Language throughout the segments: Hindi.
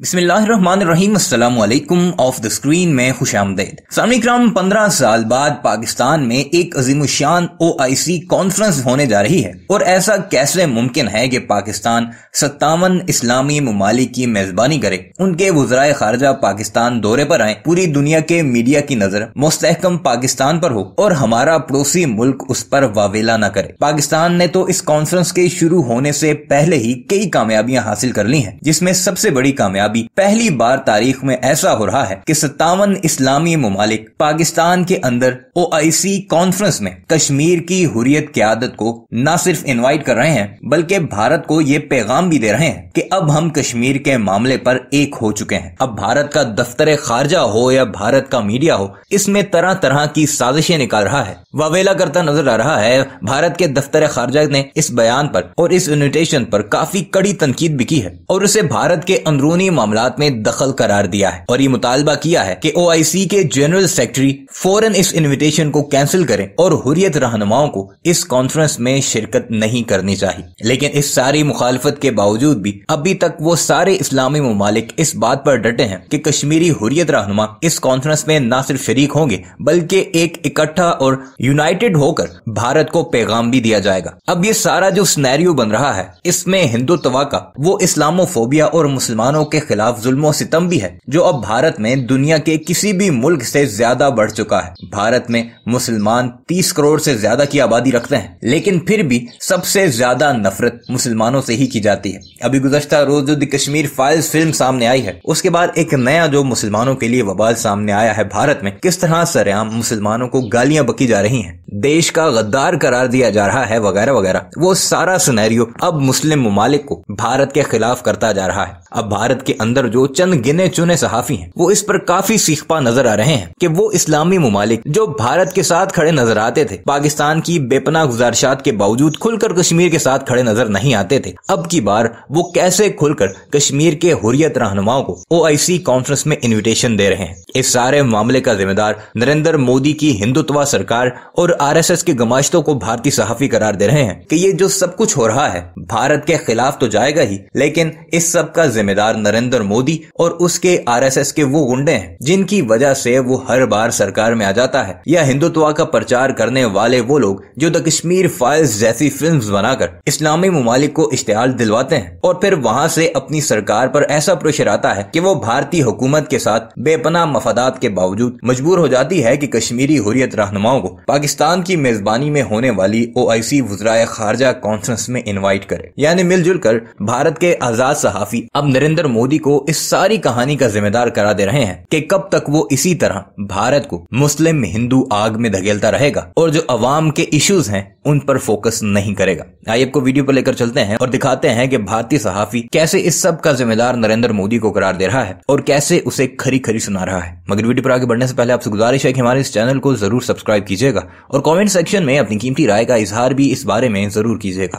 बिस्मिल्लाहिर्रहमानिर्रहीम, अस्सलाम वालेकुम। ऑफ द स्क्रीन में खुशामदीद। सामईकराम, 15 साल बाद पाकिस्तान में एक अजीमुशान OIC कॉन्फ्रेंस होने जा रही है और ऐसा कैसे मुमकिन है कि पाकिस्तान 57 इस्लामी ममालिक की मेजबानी करे। उनके वज़राए खारजा पाकिस्तान दौरे पर आए, पूरी दुनिया के मीडिया की नजर मुस्तहकम पाकिस्तान पर हो और हमारा पड़ोसी मुल्क उस पर वावेला न करे। पाकिस्तान ने तो इस कॉन्फ्रेंस के शुरू होने से पहले ही कई कामयाबियां हासिल कर ली है, जिसमें सबसे बड़ी कामयाबी पहली बार तारीख में ऐसा हो रहा है कि 57 इस्लामी मुमालिक पाकिस्तान के अंदर OIC कॉन्फ्रेंस में कश्मीर की हुर्रियत क़यादत को न सिर्फ इनवाइट कर रहे हैं बल्कि भारत को ये पैगाम भी दे रहे हैं कि अब हम कश्मीर के मामले पर एक हो चुके हैं। अब भारत का दफ्तर खारजा हो या भारत का मीडिया हो, इसमें तरह तरह की साजिशें निकाल रहा है, वावेला करता नजर आ रहा है। भारत के दफ्तर खारजा ने इस बयान पर और इस इन्विटेशन पर काफी कड़ी तनकीद भी की है और उसे भारत के अंदरूनी मामलात में दखल करार दिया है और ये मुतालबा किया है कि OIC के जनरल सेक्रेटरी फौरन इस इन्विटेशन को कैंसिल करें और हुर्रियत रहनुमाओं को इस कॉन्फ्रेंस में शिरकत नहीं करनी चाहिए। लेकिन इस सारी मुखालफत के बावजूद भी अभी तक वो सारे इस्लामी ममालिक इस बात पर डटे हैं कि कश्मीरी हुर्रियत रहनुमा इस कॉन्फ्रेंस में न सिर्फ शरीक होंगे बल्कि एक इकट्ठा और यूनाइटेड होकर भारत को पैगाम भी दिया जाएगा। अब ये सारा जो सिनेरियो बन रहा है, इसमें हिंदुत्व का वो इस्लामोफोबिया और मुसलमानों के खिलाफ जुल्म और सितम भी है जो अब भारत में दुनिया के किसी भी मुल्क से ज्यादा बढ़ चुका है। भारत में मुसलमान 30 करोड़ से ज्यादा की आबादी रखते हैं, लेकिन फिर भी सबसे ज्यादा नफरत मुसलमानों से ही की जाती है। अभी गुज़श्ता रोज जो द कश्मीर फाइल्स फिल्म सामने आई है, उसके बाद एक नया जो मुसलमानों के लिए वबाल सामने आया है भारत में, किस तरह सरेआम मुसलमानों को गालियां बकी जा रही है, देश का गद्दार करार दिया जा रहा है वगैरह वगैरह। वो सारा सिनेरियो अब मुस्लिम ममालिक को भारत के खिलाफ करता जा रहा है। अब भारत के अंदर जो चंद गिने चुने सहाफी हैं, वो इस पर काफी सीखपा नजर आ रहे हैं कि वो इस्लामी ममालिक जो भारत के साथ खड़े नजर आते थे, पाकिस्तान की बेपनाह गुजारिशात के बावजूद खुलकर कश्मीर के साथ खड़े नजर नहीं आते थे, अब की बार वो कैसे खुलकर कश्मीर के हुर्रियत रहनुमाओं को OIC कॉन्फ्रेंस में इन्विटेशन दे रहे हैं। इस सारे मामले का जिम्मेदार नरेंद्र मोदी की हिंदुत्व सरकार और RSS के गमाश्तों को भारतीय सहाफी करार दे रहे हैं कि ये जो सब कुछ हो रहा है भारत के खिलाफ तो जाएगा ही, लेकिन इस सब का जिम्मेदार नरेंद्र मोदी और उसके RSS के वो गुंडे हैं जिनकी वजह से वो हर बार सरकार में आ जाता है, या हिंदुत्व का प्रचार करने वाले वो लोग जो द कश्मीर फाइल्स जैसी फिल्म्स बनाकर इस्लामी ममालिक को इश्तेआल दिलवाते हैं और फिर वहाँ से अपनी सरकार पर ऐसा प्रेशर आता है कि वो भारतीय हुकूमत के साथ बेपनाह मफादात के बावजूद मजबूर हो जाती है कि कश्मीरी हुर्रियत रहनुमाओं को पाकिस्तान की मेजबानी में होने वाली OIC वज़राए खारजा कॉन्फ्रेंस में इन्वाइट करे। यानी मिलजुल कर भारत के आजाद सहाफी अब नरेंद्र मोदी को इस सारी कहानी का जिम्मेदार करा दे रहे हैं कि कब तक वो इसी तरह भारत को मुस्लिम हिंदू आग में धकेलता रहेगा और जो अवाम के इश्यूज हैं उन पर फोकस नहीं करेगा। आइए आपको वीडियो पर लेकर चलते हैं और दिखाते हैं कि भारतीय सहाफी कैसे इस सब का जिम्मेदार नरेंद्र मोदी को करार दे रहा है और कैसे उसे खरी खरी सुना रहा है। मगर वीडियो पर आगे बढ़ने से पहले आपसे गुजारिश है कि हमारे इस चैनल को जरूर सब्सक्राइब कीजिएगा और कॉमेंट सेक्शन में अपनी कीमती राय का इजहार भी इस बारे में जरूर कीजिएगा।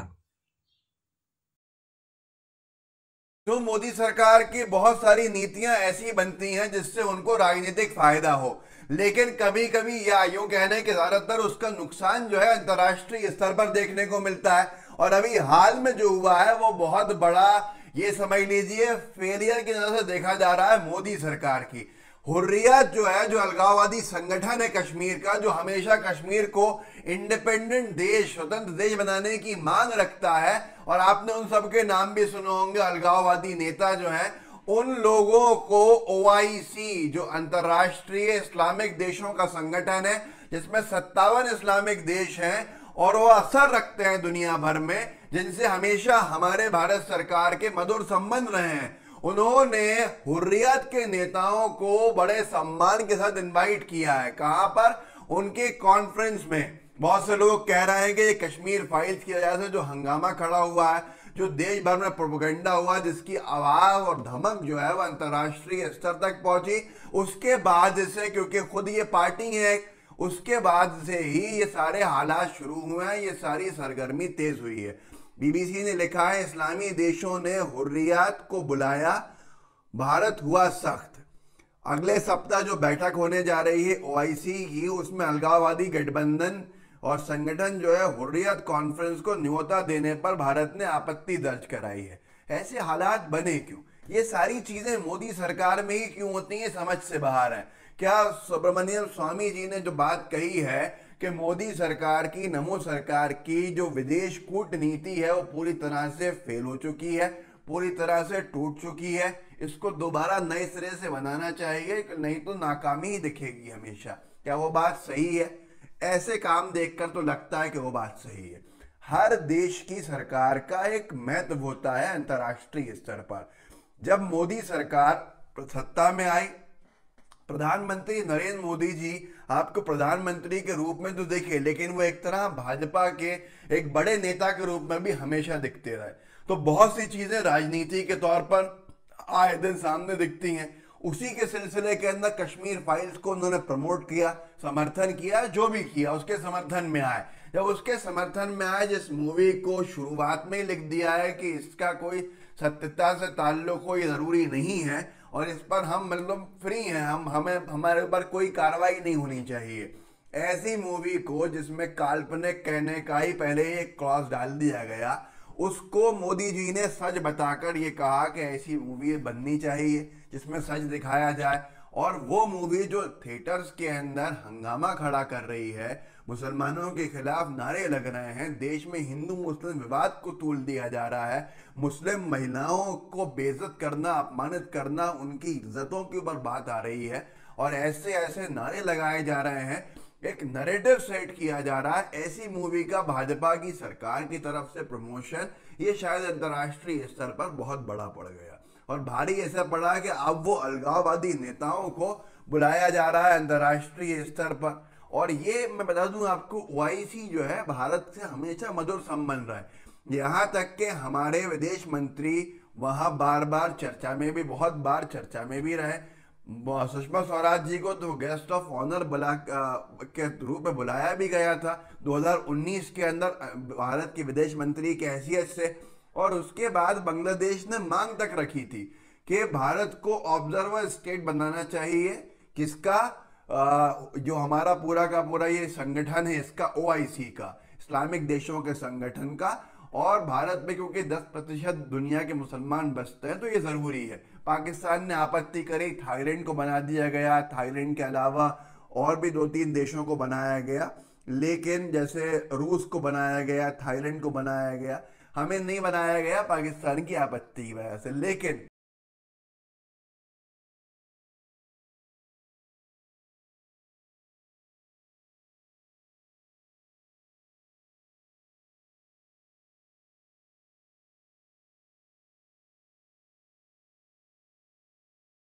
तो मोदी सरकार की बहुत सारी नीतियां ऐसी बनती हैं जिससे उनको राजनीतिक फायदा हो, लेकिन कभी कभी या यूं कहने के ज्यादातर उसका नुकसान जो है अंतर्राष्ट्रीय स्तर पर देखने को मिलता है। और अभी हाल में जो हुआ है वो बहुत बड़ा, ये समझ लीजिए, फेलियर की नजर से देखा जा रहा है मोदी सरकार की। हुर्रियत जो है, जो अलगाववादी संगठन है कश्मीर का, जो हमेशा कश्मीर को इंडिपेंडेंट देश, स्वतंत्र देश बनाने की मांग रखता है, और आपने उन सबके नाम भी सुने होंगे अलगाववादी नेता जो हैं, उन लोगों को OIC जो अंतर्राष्ट्रीय इस्लामिक देशों का संगठन है जिसमें 57 इस्लामिक देश हैं और वो असर रखते हैं दुनिया भर में, जिनसे हमेशा हमारे भारत सरकार के मधुर संबंध रहे हैं, उन्होंने हुर्रियत के नेताओं को बड़े सम्मान के साथ इनवाइट किया है। कहां पर? उनके कॉन्फ्रेंस में। बहुत से लोग कह रहे हैं कि ये कश्मीर फाइल्स की वजह से जो हंगामा खड़ा हुआ है, जो देश भर में प्रोपेगेंडा हुआ, जिसकी आवाज और धमक जो है वह अंतर्राष्ट्रीय स्तर तक पहुंची, उसके बाद से, क्योंकि खुद ये पार्टी है, उसके बाद से ही ये सारे हालात शुरू हुए हैं, ये सारी सरगर्मी तेज हुई है। BBC ने लिखा है इस्लामी देशों ने हुर्रियत को बुलाया, भारत हुआ सख्त। अगले सप्ताह जो बैठक होने जा रही है OIC की, उसमें अलगाववादी गठबंधन और संगठन जो है हुर्रियत कॉन्फ्रेंस को न्योता देने पर भारत ने आपत्ति दर्ज कराई है। ऐसे हालात बने क्यों? ये सारी चीजें मोदी सरकार में ही क्यों होती हैं, समझ से बाहर है। क्या सुब्रमण्यम स्वामी जी ने जो बात कही है कि मोदी सरकार की, नमो सरकार की जो विदेश कूटनीति है वो पूरी तरह से फेल हो चुकी है, पूरी तरह से टूट चुकी है, इसको दोबारा नए सिरे से बनाना चाहिए, नहीं तो नाकामी ही दिखेगी हमेशा। क्या वो बात सही है? ऐसे काम देखकर तो लगता है कि वो बात सही है। हर देश की सरकार का एक महत्व होता है अंतर्राष्ट्रीय स्तर पर। जब मोदी सरकार सत्ता में आई, प्रधानमंत्री नरेंद्र मोदी जी आपको प्रधानमंत्री के रूप में तो दिखे, लेकिन वो एक तरह भाजपा के एक बड़े नेता के रूप में भी हमेशा दिखते रहे। तो बहुत सी चीजें राजनीति के तौर पर आए दिन सामने दिखती हैं। उसी के सिलसिले के अंदर कश्मीर फाइल्स को उन्होंने प्रमोट किया, समर्थन किया, जो भी किया उसके समर्थन में आए। जब उसके समर्थन में आए, जिस मूवी को शुरुआत में ही लिख दिया है कि इसका कोई सत्यता से ताल्लुक हो ये ज़रूरी नहीं है और इस पर हम मतलब फ्री हैं, हमारे ऊपर कोई कार्रवाई नहीं होनी चाहिए, ऐसी मूवी को जिसमें काल्पनिक कहने का ही पहले एक क्लॉज डाल दिया गया, उसको मोदी जी ने सच बताकर ये कहा कि ऐसी मूवी बननी चाहिए जिसमें सच दिखाया जाए। और वो मूवी जो थिएटर्स के अंदर हंगामा खड़ा कर रही है, मुसलमानों के खिलाफ नारे लग रहे हैं, देश में हिंदू मुस्लिम विवाद को तूल दिया जा रहा है, मुस्लिम महिलाओं को बेइज्जत करना, अपमानित करना, उनकी इज्जतों के ऊपर बात आ रही है और ऐसे ऐसे नारे लगाए जा रहे हैं, एक नरेटिव सेट किया जा रहा है। ऐसी मूवी का भाजपा की सरकार की तरफ से प्रमोशन, ये शायद अंतर्राष्ट्रीय स्तर पर बहुत बड़ा पड़ गया और भारी ऐसा पड़ा कि अब वो अलगाववादी नेताओं को बुलाया जा रहा है अंतर्राष्ट्रीय स्तर पर। और ये मैं बता दूं आपको, ओआईसी जो है भारत से हमेशा मधुर संबंध रहा है, यहाँ तक कि हमारे विदेश मंत्री वहाँ बार बार चर्चा में भी, बहुत बार चर्चा में भी रहे। सुषमा स्वराज जी को तो गेस्ट ऑफ ऑनर के रूप में बुलाया भी गया था 2019 के अंदर भारत के विदेश मंत्री की हैसियत से। और उसके बाद बांग्लादेश ने मांग तक रखी थी कि भारत को ऑब्जर्वर स्टेट बनाना चाहिए, किसका, जो हमारा पूरा का पूरा ये संगठन है इसका, ओआईसी का, इस्लामिक देशों के संगठन का। और भारत में क्योंकि 10% दुनिया के मुसलमान बसते हैं तो ये ज़रूरी है। पाकिस्तान ने आपत्ति करी, थाईलैंड को बना दिया गया, थाईलैंड के अलावा और भी 2-3 देशों को बनाया गया, लेकिन जैसे रूस को बनाया गया, थाईलैंड को बनाया गया, हमें नहीं बनाया गया पाकिस्तान की आपत्ति की वजह से। लेकिन